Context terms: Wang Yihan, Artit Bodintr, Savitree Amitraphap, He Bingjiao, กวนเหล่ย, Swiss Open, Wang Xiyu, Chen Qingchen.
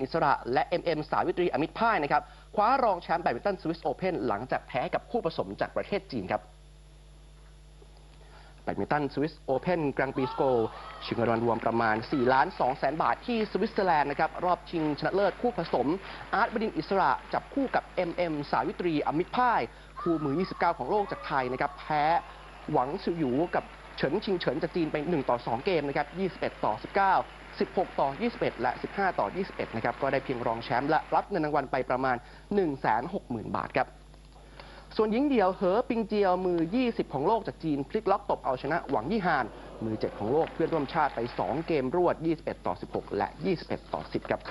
อิสระและ MM สาวิตรีอมิตรพ่ายนะครับคว้ารองแชมป์แบดมินตันสวิสโอเพ่นหลังจากแพ้กับคู่ผสมจากประเทศจีนครับแบดมินตันสวิสโอเพ่นกลางปีสโกลชิงเงินรวมประมาณ 4,200,000 บาทที่สวิตเซอร์แลนด์นะครับรอบชิงชนะเลิศคู่ผสมอาร์ตบดินทร์อิสระจับคู่กับ MM สาวิตรีอมิตรพ่ายคู่มือ29ของโลกจากไทยนะครับแพ้หวังซิวหยูกับเฉินชิงเฉินจากจีนไป1-2 เกมนะครับ21-1916-21 และ15-21นะครับก็ได้เพียงรองแชมป์และรับเงินรางวัลไปประมาณ 160,000 บาทครับส่วนหญิงเดี่ยวเหอปิงเจียวมือ20ของโลกจากจีนพลิกล็อกตบเอาชนะหวังยี่ฮานมือ7ของโลกเพื่อนร่วมชาติไป2 เกมรวด21-16 และ21-10ครับ